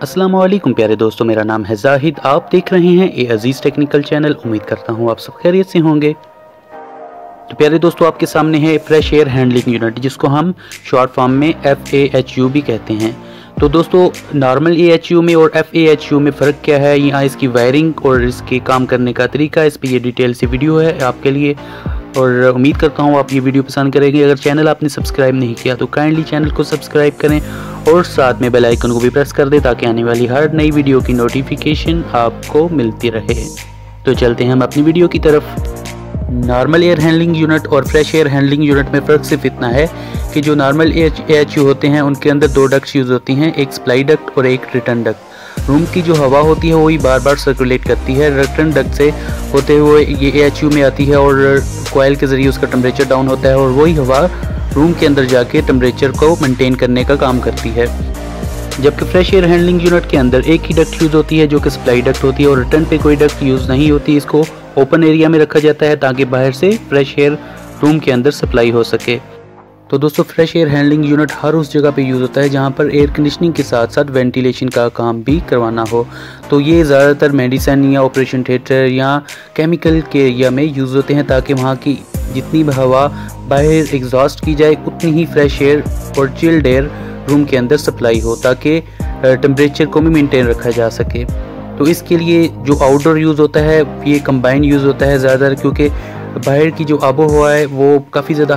अस्सलाम वालेकुम प्यारे दोस्तों, मेरा नाम है जाहिद। आप देख रहे हैं ए अजीज़ टेक्निकल चैनल। उम्मीद करता हूँ आप सब खैरियत से होंगे। तो प्यारे दोस्तों, आपके सामने है फ्रेश एयर हैंडलिंग यूनिट, जिसको हम शॉर्ट फॉर्म में FAHU भी कहते हैं। तो दोस्तों, नॉर्मल AHU में और FAHU में फ़र्क क्या है, यहाँ इसकी वायरिंग और इसके काम करने का तरीका, इस पर यह डिटेल से वीडियो है आपके लिए। और उम्मीद करता हूँ आप ये वीडियो पसंद करेंगे। अगर चैनल आपने सब्सक्राइब नहीं किया तो काइंडली चैनल को सब्सक्राइब करें और साथ में बेल आइकन को भी प्रेस कर दें, ताकि आने वाली हर नई वीडियो की नोटिफिकेशन आपको मिलती रहे। तो चलते हैं हम अपनी वीडियो की तरफ। नॉर्मल एयर हैंडलिंग यूनिट और फ्रेश एयर हैंडलिंग यूनिट में फ़र्क सिर्फ इतना है कि जो नॉर्मल AHU होते हैं उनके अंदर दो डक्ट्स यूज़ होती हैं, एक सप्लाई डक्ट और एक रिटर्न डक्ट। रूम की जो हवा होती है वही बार बार सर्कुलेट करती है। रिटर्न डक्ट से होते हुए ये AHU में आती है और कोयल के ज़रिए उसका टेम्परेचर डाउन होता है और वही हवा रूम के अंदर जाके टेम्परेचर को मेनटेन करने का काम करती है। जबकि फ्रेश एयर हैंडलिंग यूनिट के अंदर एक ही डक्ट यूज़ होती है, जो कि सप्लाई डक्ट होती है, और रिटर्न पे कोई डक्ट यूज़ नहीं होती। इसको ओपन एरिया में रखा जाता है ताकि बाहर से फ्रेश एयर रूम के अंदर सप्लाई हो सके। तो दोस्तों, फ्रेश एयर हैंडलिंग यूनिट हर उस जगह पे यूज़ होता है जहाँ पर एयर कंडीशनिंग के साथ साथ वेंटिलेशन का काम भी करवाना हो। तो ये ज़्यादातर मेडिसिन या ऑपरेशन थिएटर या केमिकल के एरिया में यूज़ होते हैं, ताकि वहाँ की जितनी भी हवा बाहर एग्जॉस्ट की जाए उतनी ही फ्रेश एयर और चिल्ड एयर रूम के अंदर सप्लाई हो, ताकि टेम्परेचर को भी मेंटेन रखा जा सके। तो इसके लिए जो आउटडोर यूज़ होता है ये कंबाइन यूज़ होता है ज़्यादातर, क्योंकि बाहर की जो आबो हवा है वो काफ़ी ज़्यादा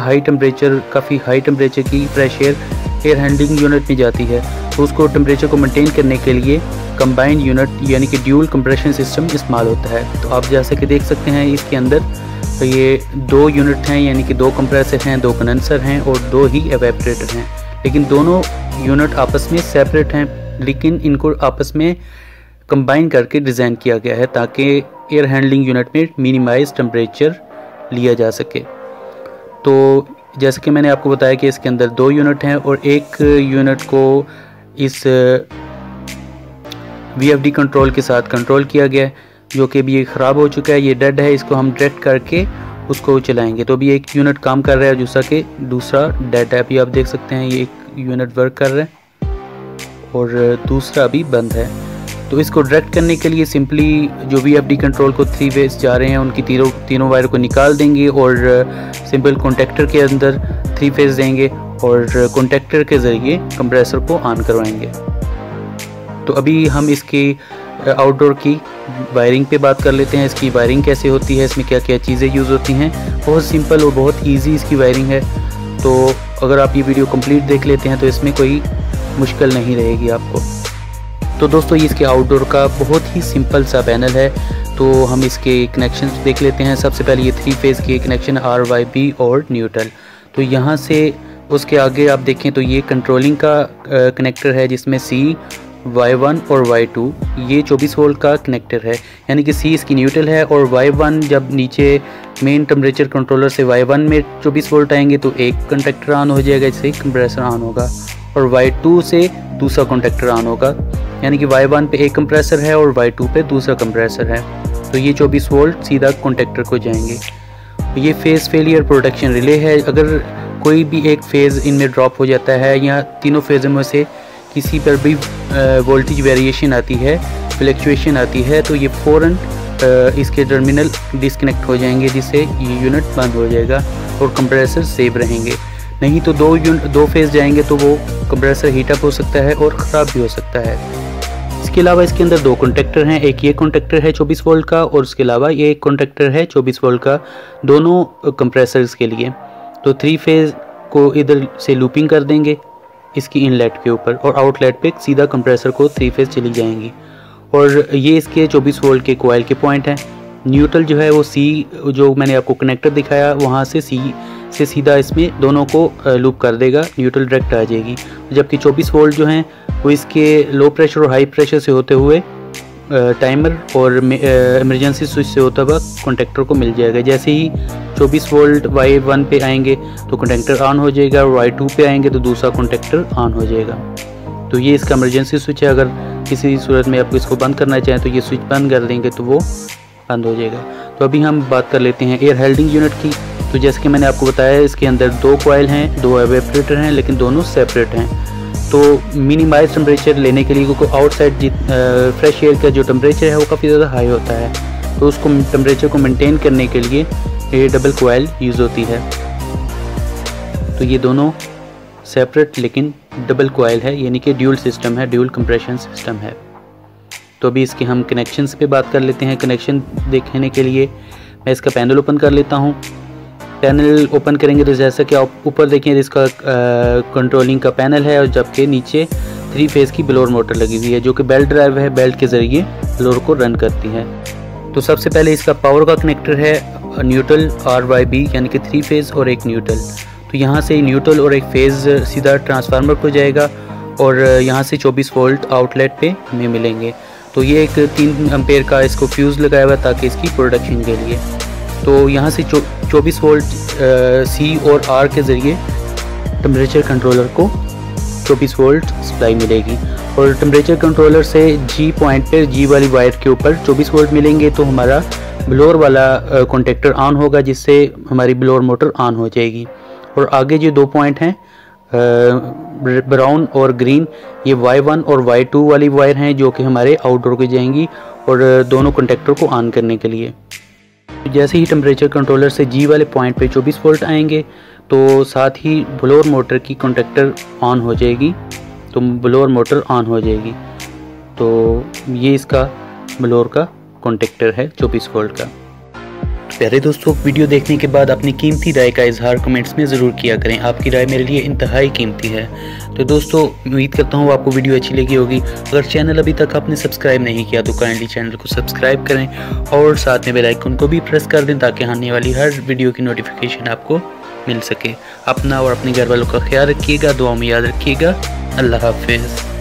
काफ़ी हाई टेम्परेचर की फ्रेश एयर हैंडलिंग यूनिट में जाती है। तो उसको टेम्परेचर को मेंटेन करने के लिए कंबाइन यूनिट यानी कि ड्यूल कंप्रेशन सिस्टम इस्तेमाल होता है। तो आप जैसे कि देख सकते हैं, इसके अंदर तो ये दो यूनिट हैं, यानी कि दो कंप्रेसर हैं, दो कंडेंसर हैं और दो ही एवेपरेटर हैं। लेकिन दोनों यूनिट आपस में सेपरेट हैं, लेकिन इनको आपस में कंबाइन करके डिज़ाइन किया गया है ताकि एयर हैंडलिंग यूनिट में मिनिमाइज टेम्परेचर लिया जा सके। तो जैसे कि मैंने आपको बताया कि इसके अंदर दो यूनिट हैं और एक यूनिट को इस VFD कंट्रोल के साथ कंट्रोल किया गया है, जो कि भी ख़राब हो चुका है, ये डेड है। इसको हम डायरेक्ट करके उसको चलाएंगे। तो अभी एक यूनिट काम कर रहा है, जैसा कि दूसरा डेड है। अभी आप देख सकते हैं ये एक यूनिट वर्क कर रहा है और दूसरा अभी बंद है। तो इसको डायरेक्ट करने के लिए सिंपली जो VFD कंट्रोल को 3 वेज जा रहे हैं उनकी तीनों वायर को निकाल देंगे और सिंपल कॉन्टेक्टर के अंदर 3 फेज देंगे और कॉन्टेक्टर के ज़रिए कंप्रेसर को ऑन करवाएंगे। तो अभी हम इसकी आउटडोर की वायरिंग पे बात कर लेते हैं। इसकी वायरिंग कैसे होती है, इसमें क्या क्या चीज़ें यूज़ होती हैं। बहुत सिंपल और बहुत ईजी इसकी वायरिंग है। तो अगर आप ये वीडियो कम्प्लीट देख लेते हैं तो इसमें कोई मुश्किल नहीं रहेगी आपको। तो दोस्तों, ये इसके आउटडोर का बहुत ही सिंपल सा पैनल है। तो हम इसके कनेक्शन देख लेते हैं। सबसे पहले ये 3 फेज़ के कनेक्शन RYB और न्यूट्रल। तो यहाँ से उसके आगे आप देखें तो ये कंट्रोलिंग का कनेक्टर है, जिसमें C Y1 और Y2 ये 24 वोल्ट का कनेक्टर है, यानी कि C इसकी न्यूट्रल है और Y1 जब नीचे मेन टेम्परेचर कंट्रोलर से Y1 में 24 वोल्ट आएंगे तो एक कंडक्टर ऑन हो जाएगा, इससे कंप्रेसर ऑन होगा, और Y2 से दूसरा कंडक्टर ऑन होगा। यानी कि Y1 पे एक कंप्रेसर है और Y2 पे दूसरा कंप्रेसर है। तो ये 24 वोल्ट सीधा कॉन्टेक्टर को जाएंगे। ये फेज़ फेलियर प्रोटेक्शन रिले है। अगर कोई भी एक फेज़ इनमें ड्रॉप हो जाता है या तीनों फेज़ों में से किसी पर भी वोल्टेज वेरिएशन आती है, फ्लक्चुएशन आती है, तो ये फ़ौरन इसके टर्मिनल डिसकनेक्ट हो जाएंगे, जिससे ये यूनिट बंद हो जाएगा और कंप्रेसर सेफ रहेंगे। नहीं तो दो फेज़ जाएंगे तो वो कंप्रेसर हीटअप हो सकता है और ख़राब भी हो सकता है। इसके अलावा इसके अंदर 2 कॉन्टेक्टर हैं, एक ये कॉन्टेक्टर है 24 वोल्ट का और उसके अलावा ये एक कॉन्टेक्टर है 24 वोल्ट का, दोनों कंप्रेसर्स के लिए। तो 3 फेज़ को इधर से लूपिंग कर देंगे इसकी इनलेट के ऊपर और आउटलेट पे सीधा कंप्रेसर को 3 फेज़ चली जाएंगी। और ये इसके 24 वोल्ट के कोयल के पॉइंट हैं। न्यूट्रल जो है वो C जो मैंने आपको कनेक्टर दिखाया वहाँ से C से सीधा इसमें दोनों को लूप कर देगा, न्यूट्रल डायरेक्ट आ जाएगी। जबकि 24 वोल्ट जो हैं वो इसके लो प्रेशर और हाई प्रेशर से होते हुए टाइमर और इमरजेंसी स्विच से होता हुआ कॉन्टेक्टर को मिल जाएगा। जैसे ही 24 वोल्ट Y1 पे आएंगे तो कॉन्टेक्टर ऑन हो जाएगा और Y2 पे आएंगे तो दूसरा कॉन्टेक्टर ऑन हो जाएगा। तो ये इसका इमरजेंसी स्विच है। अगर किसी सूरत में आपको इसको बंद करना चाहें तो ये स्विच बंद कर देंगे तो वो बंद हो जाएगा। तो अभी हम बात कर लेते हैं एयर हेल्डिंग यूनिट की। तो जैसे कि मैंने आपको बताया, इसके अंदर दो कॉयल हैं, दो एवेपरेटर हैं, लेकिन दोनों सेपरेट हैं। तो मिनिमाइज टेम्परेचर लेने के लिए, क्योंकि आउटसाइड फ्रेश एयर का जो टेम्परेचर है वो काफ़ी ज़्यादा हाई होता है, तो उसको टेम्परेचर को मेंटेन करने के लिए ये डबल कॉयल यूज़ होती है। तो ये दोनों सेपरेट लेकिन डबल कॉयल है, यानी कि ड्यूल सिस्टम है, ड्यूल कंप्रेशन सिस्टम है। तो अभी इसके हम कनेक्शंस पे बात कर लेते हैं। कनेक्शन देखने के लिए मैं इसका पैनल ओपन कर लेता हूँ। पैनल ओपन करेंगे तो जैसा कि आप ऊपर देखें इसका कंट्रोलिंग का पैनल है, और जबकि नीचे 3 फेज़ की ब्लोअर मोटर लगी हुई है जो कि बेल्ट ड्राइव है, बेल्ट के ज़रिए ब्लोअर को रन करती है। तो सबसे पहले इसका पावर का कनेक्टर है न्यूट्रल RYB, यानी कि 3 फेज़ और एक न्यूट्रल। तो यहाँ से न्यूट्रल और एक फ़ेज़ सीधा ट्रांसफार्मर पर जाएगा और यहाँ से 24 वोल्ट आउटलेट पे हमें मिलेंगे। तो ये एक 3 एम्पेयर का इसको फ्यूज़ लगाया हुआ ताकि इसकी प्रोडक्शन के लिए। तो यहाँ से 24 वोल्ट C और R के ज़रिए टेम्परेचर कंट्रोलर को 24 वोल्ट सप्लाई मिलेगी, और टेम्परेचर कंट्रोलर से G पॉइंट पर G वाली वायर के ऊपर 24 वोल्ट मिलेंगे। तो हमारा ब्लोअर वाला कॉन्टेक्टर ऑन होगा, जिससे हमारी ब्लोअर मोटर ऑन हो जाएगी। और आगे जो 2 पॉइंट हैं ब्राउन और ग्रीन, ये Y1 और Y2 वाली वायर हैं जो कि हमारे आउटडोर को जाएंगी और दोनों कॉन्टेक्टर को ऑन करने के लिए। जैसे ही टेम्परेचर कंट्रोलर से G वाले पॉइंट पे 24 वोल्ट आएंगे तो साथ ही ब्लोअर मोटर की कॉन्टेक्टर ऑन हो जाएगी, तो ब्लोअर मोटर ऑन हो जाएगी। तो ये इसका ब्लोअर का कॉन्टेक्टर है 24 वोल्ट का। प्यारे दोस्तों, वीडियो देखने के बाद अपनी कीमती राय का इजहार कमेंट्स में ज़रूर किया करें, आपकी राय मेरे लिए इंतहाई कीमती है। तो दोस्तों, उम्मीद करता हूँ आपको वीडियो अच्छी लगी होगी। अगर चैनल अभी तक आपने सब्सक्राइब नहीं किया तो काइंडली चैनल को सब्सक्राइब करें और साथ में बेल आइकन को भी प्रेस कर दें ताकि आने वाली हर वीडियो की नोटिफिकेशन आपको मिल सके। अपना और अपने घर वालों का ख्याल रखिएगा, दुआ में याद रखिएगा। अल्लाह हाफिज़।